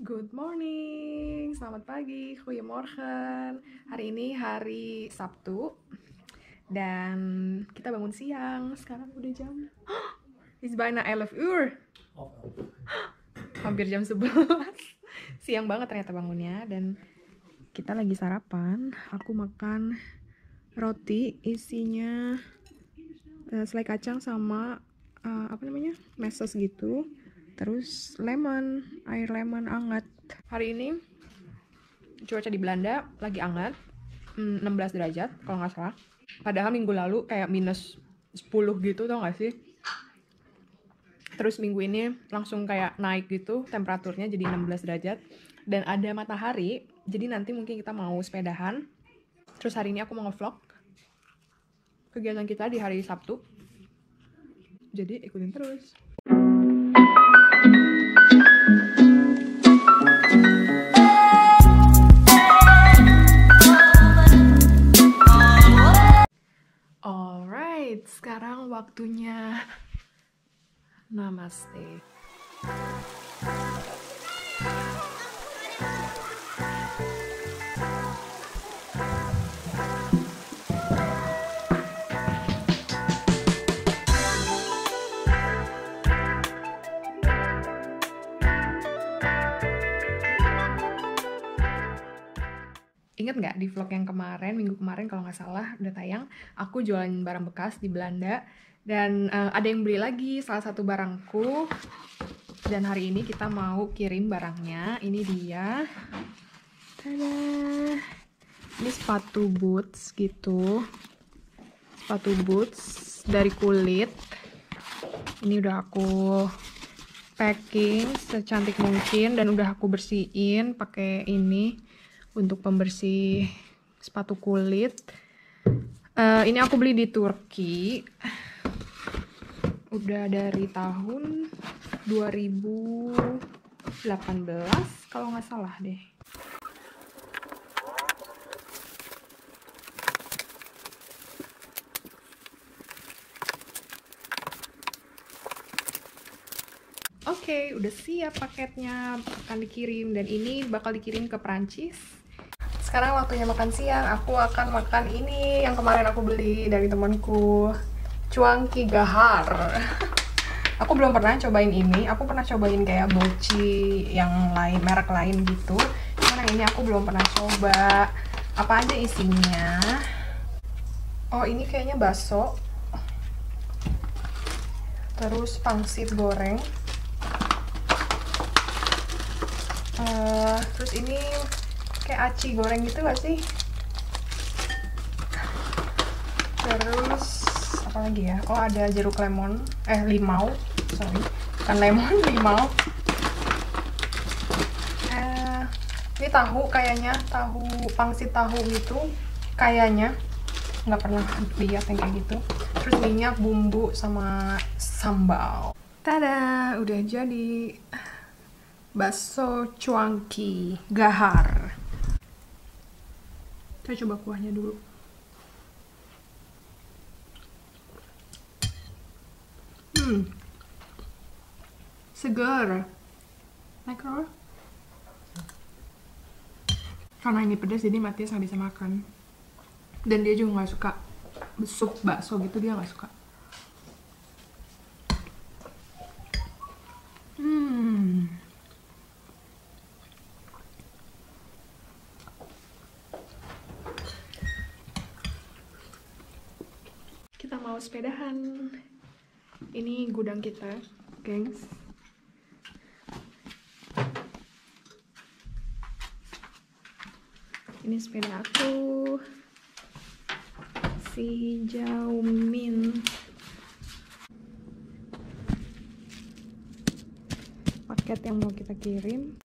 Good morning, selamat pagi, goedemorgen. Hari ini hari Sabtu dan kita bangun siang. Sekarang udah jam it's bijna 11 uur. Hampir jam 11. Siang banget ternyata bangunnya dan kita lagi sarapan. Aku makan roti isinya selai kacang sama meses gitu. Terus lemon, air lemon hangat. Hari ini cuaca di Belanda lagi hangat, 16 derajat kalau nggak salah. Padahal minggu lalu kayak minus 10 gitu, tau nggak sih? Terus minggu ini langsung kayak naik gitu temperaturnya jadi 16 derajat. Dan ada matahari, jadi nanti mungkin kita mau sepedahan. Terus hari ini aku mau nge-vlog kegiatan kita di hari Sabtu. Jadi ikutin terus. Alright, sekarang waktunya namaste. Ingat nggak di vlog yang kemarin, minggu kemarin kalau nggak salah udah tayang, aku jualan barang bekas di Belanda dan ada yang beli lagi salah satu barangku dan hari ini kita mau kirim barangnya. Ini dia, tada, ini sepatu boots gitu, sepatu boots dari kulit. Ini udah aku packing secantik mungkin dan udah aku bersihin pakai ini untuk pembersih sepatu kulit. Ini aku beli di Turki, udah dari tahun 2018 kalau nggak salah deh. Oke, udah siap paketnya, akan dikirim dan ini bakal dikirim ke Perancis. Sekarang waktunya makan siang, aku akan makan ini yang kemarin aku beli dari temanku, Cuangki Gahar. Aku belum pernah cobain ini, aku pernah cobain kayak boci yang lain, merek lain gitu. Cuman yang ini aku belum pernah coba. Apa aja isinya? Oh, ini kayaknya bakso. Terus pangsit goreng. Terus ini kayak aci goreng gitu gak sih? Terus apa lagi ya? Oh, ada jeruk lemon, limau, sorry, bukan lemon, limau. Ini tahu kayaknya, tahu pangsit tahu gitu kayaknya, nggak pernah lihat yang kayak gitu. Terus minyak, bumbu, sama sambal. Tada, udah jadi bakso Cuangki Gahar. Kita coba kuahnya dulu. Segar. Micro. Karena ini pedas jadi Matias nggak bisa makan. Dan dia juga nggak suka sup bakso gitu, dia nggak suka. Sepedahan. Ini gudang kita, gengs. Ini sepeda aku, si hijau mint, paket yang mau kita kirim.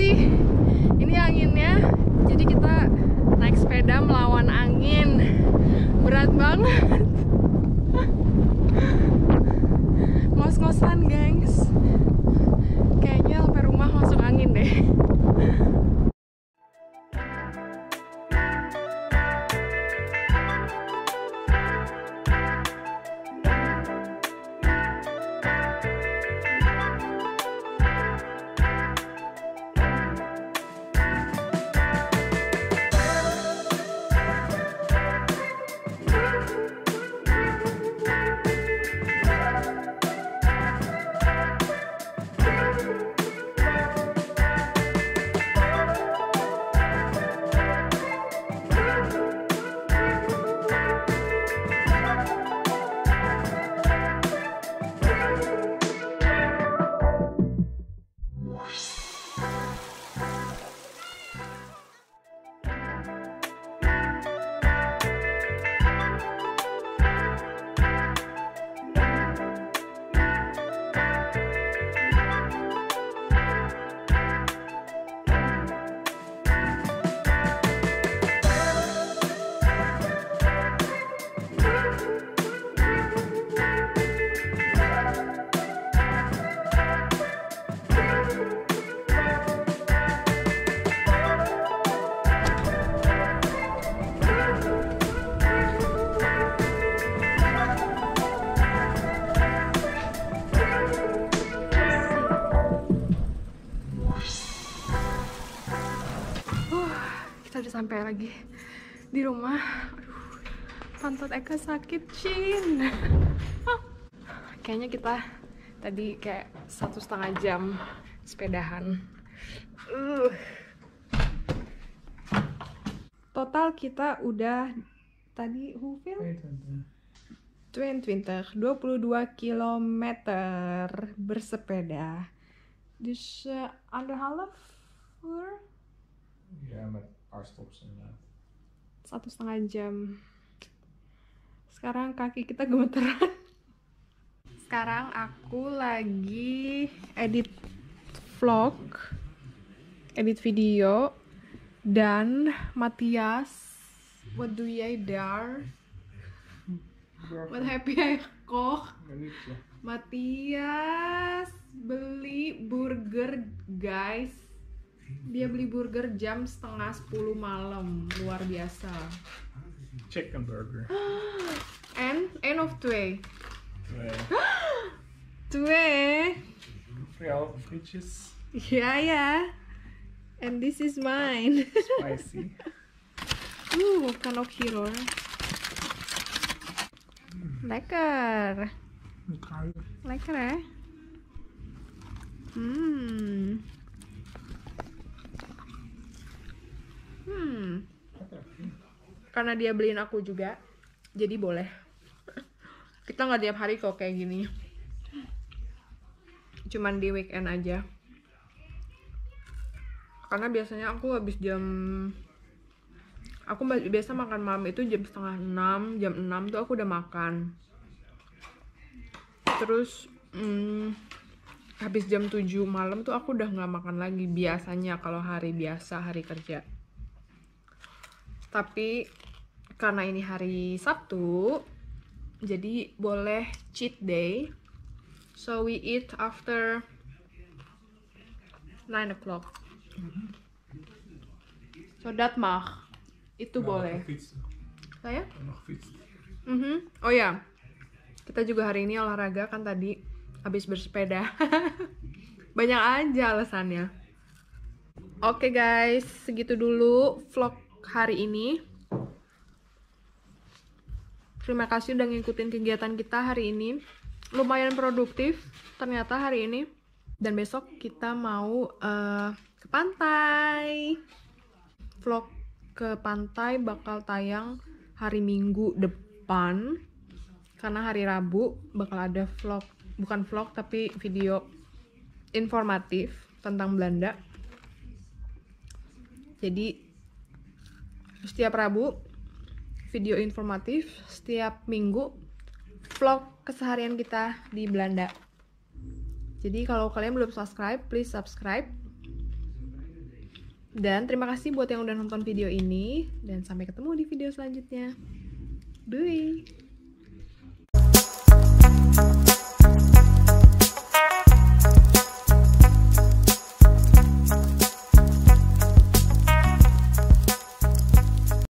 sih ini anginnya, jadi kita naik sepeda melawan angin, berat banget. Ngos-ngosan gengs, kayaknya sampai rumah masuk angin deh. Sampai lagi di rumah. Aduh, pantat Eka sakit, Cin. Kayaknya kita tadi kayak 1,5 jam sepedahan. Total kita udah tadi hufil 22 km bersepeda. Dus anderhalf uur. Ya, satu 1,5 jam. Sekarang kaki kita gemeteran. Sekarang aku lagi edit vlog, edit video, dan Matias, what do you dare? What happy I koch? Matias beli burger guys. Dia beli burger jam 9:30 malam, luar biasa. Chicken burger. And end of twee. Twee. 12 inches. Yeah, yeah. And this is mine. Spicy. Kan ook hier hoor. Lekker. Lekker hè? Karena dia beliin aku juga, jadi boleh. Kita nggak tiap hari kok kayak gini, cuman di weekend aja. Karena biasanya aku habis jam, aku biasa makan malam itu jam 5:30, jam 6 tuh aku udah makan. Terus habis jam 7 malam tuh aku udah nggak makan lagi biasanya kalau hari biasa, hari kerja. Tapi karena ini hari Sabtu, jadi boleh cheat day. So we eat after 9 o'clock. So dat mag. Itu boleh. Saya? Oh ya, kita juga hari ini olahraga kan tadi habis bersepeda. Banyak aja alasannya. Oke guys, segitu dulu vlog hari ini. Terima kasih udah ngikutin kegiatan kita hari ini. Lumayan produktif ternyata hari ini. Dan besok kita mau ke pantai. Vlog ke pantai bakal tayang hari Minggu depan. Karena hari Rabu bakal ada vlog, bukan vlog tapi video informatif tentang Belanda. Jadi setiap Rabu video informatif, setiap Minggu vlog keseharian kita di Belanda. Jadi kalau kalian belum subscribe, please subscribe. Dan terima kasih buat yang udah nonton video ini, dan sampai ketemu di video selanjutnya. Bye!